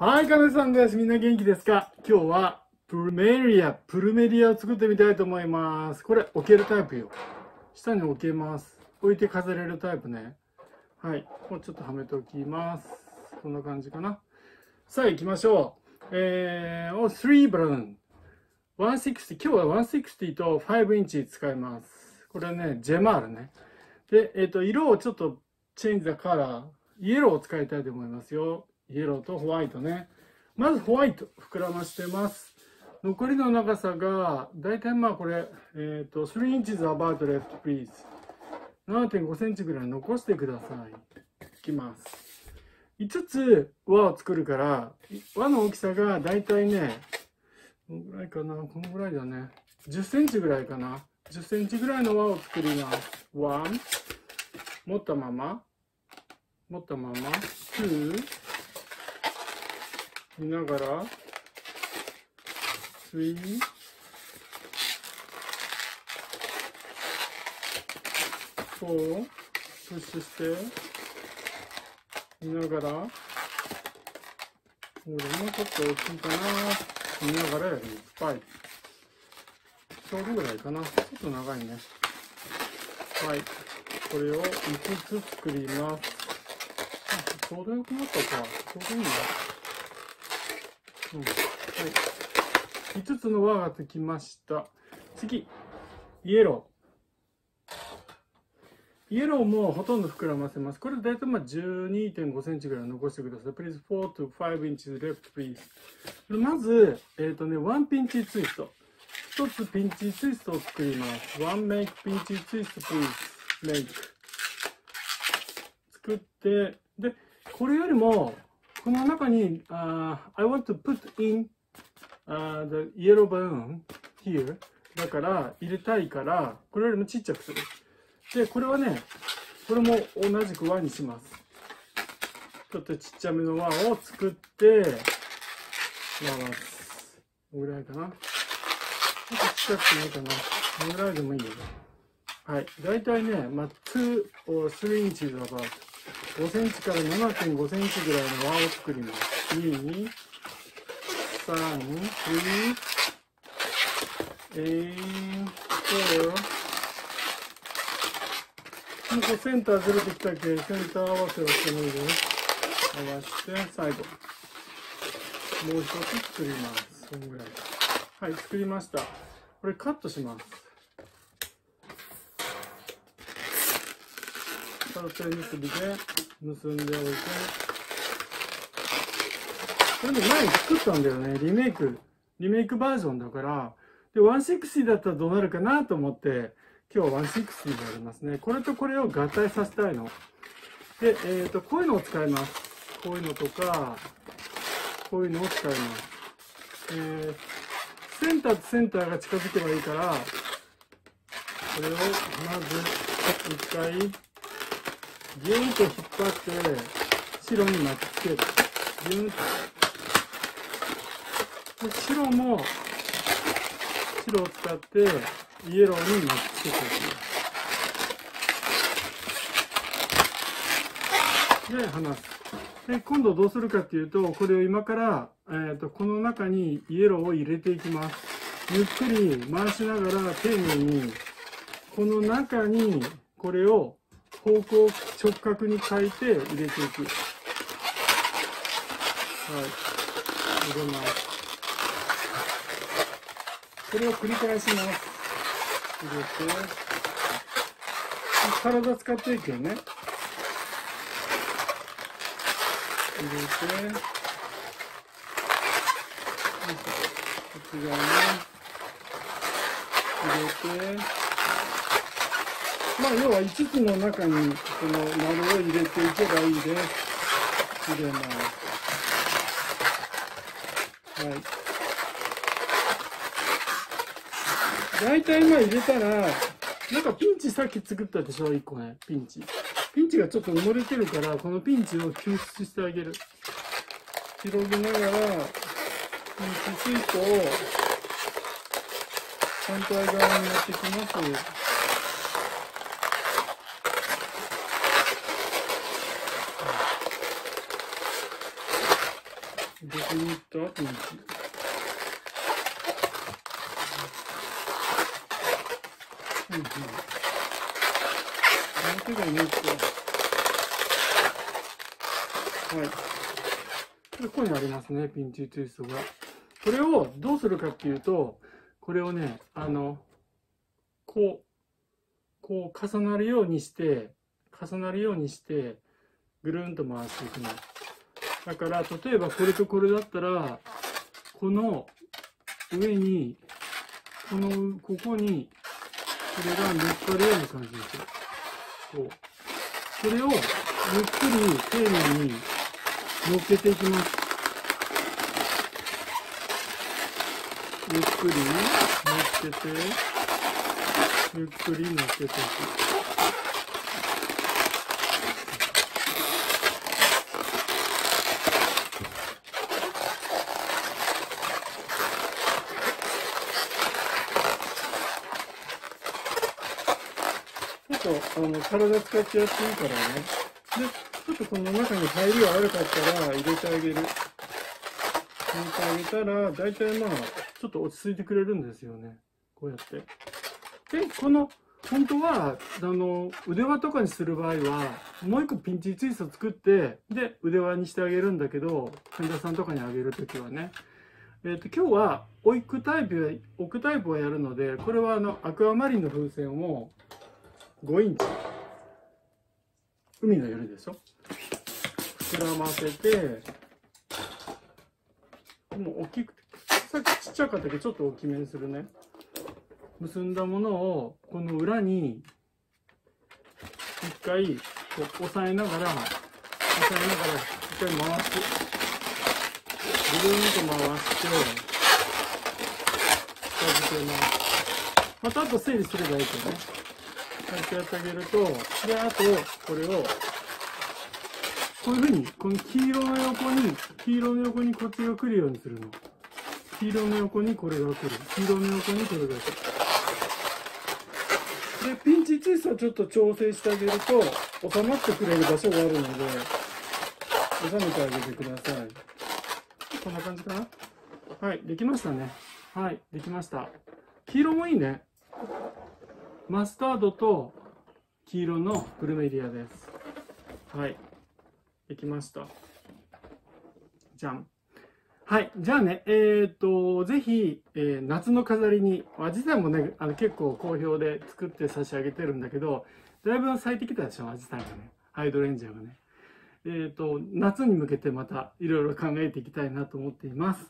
はい、かねさんです。みんな元気ですか？今日はプルメリアを作ってみたいと思います。これ置けるタイプよ。下に置けます。置いて飾れるタイプね。はい、もうちょっとはめておきます。こんな感じかな。さあ行きましょう。3ブラウン。160、今日は160と5インチ使います。これね、ジェマールね。で、色をちょっとチェンジだから、イエローを使いたいと思いますよ。イエローとホワイトね。まずホワイト、膨らましてます。残りの長さが、だいたいまあこれ、3インチ about left please。7.5 センチぐらい残してください。いきます。5つ輪を作るから、輪の大きさがだいたいね、このぐらいかな、このぐらいだね。10センチぐらいかな。10センチぐらいの輪を作ります。1、持ったまま、2、見ながら、3、4、プッシュして、見ながら、もうちょっと大きいかな、見ながらやる。はい。ちょうどぐらいかな。ちょっと長いね。はい。これを5つ作ります。あ、ちょうどよくなったか。ちょうどいいんだ。うん。はい。5つの輪ができました。次。イエロー。イエローもほとんど膨らませます。これだいたい 12.5 センチぐらい残してください。Please 4 to 5 inches left, please。まず、1ピンチツイスト。1つピンチツイストを作ります。1 make ピンチツイスト please make。作って、で、これよりも、この中に、I want to put in、the yellow balloon here。だから、入れたいから、これよりもちっちゃくする。で、これはね、これも同じく輪にします。ちょっとちっちゃめの輪を作って、回す。このぐらいかな。ちょっとちっちゃくてもいいかな。このぐらいでもいいよね。はい。だいたいね、まあ、2 or 3 inches about 5センチから 7.5 センチぐらいの輪を作ります。2、3、3、4、もうセンターずれてきたっけ、センター合わせをしてもいいで、合わせて、最後。もう一つ作ります。このぐらい。はい、作りました。これカットします。カーテン結びで結んでおいて。これで前に作ったんだよね。リメイクバージョンだから。で、160だったらどうなるかなと思って、今日は160がありますね。これとこれを合体させたいの。で、こういうのを使います。こういうのとか、こういうのを使います。センターとセンターが近づけばいいから、これをまず一回、ギュンと引っ張って、白に巻きつける。ギュンと。で、白を使って、イエローに巻きつけていきます。で、離す。で、今度どうするかっていうと、これを今から、この中にイエローを入れていきます。ゆっくり回しながら丁寧に、この中にこれを方向直角に変えて入れていく。はい。入れます。これを繰り返します。入れて、体使っていくよね。入れて、こっち側に入れて、まあ要は5つの中にこの丸を入れていけばいいです。入れます。はい。大体今入れたら、なんかピンチさっき作ったでしょ、1個ね、ピンチ。ピンチがちょっと埋もれてるから、このピンチを救出してあげる。広げながら、ピンチシートを反対側に持ってきます。逆に言った後に表がいないってはい、ここにありますね、ピンチツイストが。これをどうするかっていうと、これをね、こう重なるようにして、ぐるんと回していくの。だから例えばこれとこれだったら、この上にここにこれが乗っかるような感じですよ。こう、それをゆっくり丁寧に乗っけていきます。ゆっくり乗っけて、ゆっくり乗っけていく。体使ってやっていいからね。で、ちょっとこの中に入りが悪かったら入れてあげる。入れてあげたら、だいたいまあ、ちょっと落ち着いてくれるんですよね。こうやって。で、この、本当は、腕輪とかにする場合は、もう一個ピンチツイスト作って、で、腕輪にしてあげるんだけど、患者さんとかにあげるときはね。今日は、置くタイプをやるので、これはアクアマリンの風船を、5インチ。海の夜でしょ。膨らませて、もう大きくて、さっきちっちゃかったけど、ちょっと大きめにするね。結んだものを、この裏に、一回、こう、押さえながら、一回回す。ぐるんと回して、近づけます。また、あと整理すればいいけどね。こうやってやってあげると、で、あと、これを、こういうふうに、この黄色の横にこっちが来るようにするの。黄色の横にこれが来る。黄色の横にこれが来る。で、ピンチツイストをちょっと調整してあげると、収まってくれる場所があるので、収めてあげてください。こんな感じかな？はい、できましたね。はい、できました。黄色もいいね。マスタードと黄色のプルメリアです。はい。できました。じゃん。はい。じゃあね、ぜひ、夏の飾りに、アジサイもね、結構好評で作って差し上げてるんだけど、だいぶ咲いてきたでしょ、アジサイがね。ハイドレンジアがね。夏に向けてまたいろいろ考えていきたいなと思っています。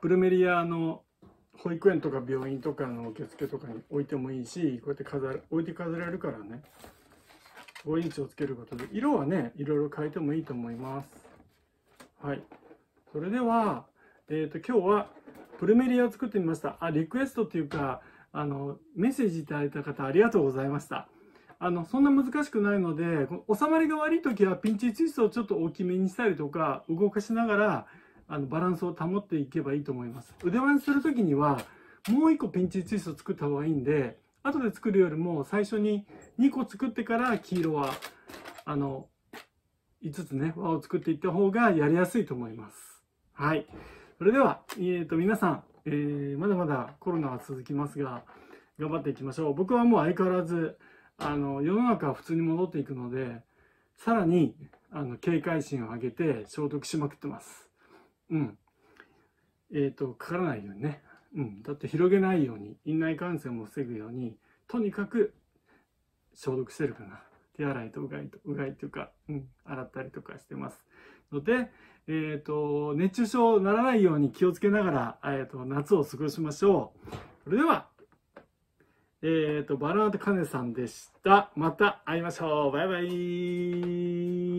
プルメリアの保育園とか病院とかの受付とかに置いてもいいし、こうやって置いて飾れるからね。5インチをつけることで、色はね、いろいろ変えてもいいと思います。はい。それでは、今日はプルメリアを作ってみました。リクエストっていうか、メッセージいただいた方ありがとうございました。そんな難しくないので、収まりが悪い時はピンチツイストをちょっと大きめにしたりとか、動かしながら、バランスを保っていけばいいと思います。腕輪にするときには、もう1個ピンチツイストを作った方がいいんで、後で作るよりも最初に2個作ってから黄色は、5つね、輪を作っていった方がやりやすいと思います。はい。それでは、皆さん、まだまだコロナは続きますが、頑張っていきましょう。僕はもう相変わらず、世の中は普通に戻っていくので、さらに、警戒心を上げて消毒しまくってます。うん。かからないようにね。うん。だって広げないように、院内感染も防ぐように、とにかく消毒してるかな。手洗いとうがいというか、うん。洗ったりとかしてます。ので、熱中症ならないように気をつけながら、夏を過ごしましょう。それでは、バラードカネさんでした。また会いましょう。バイバイ。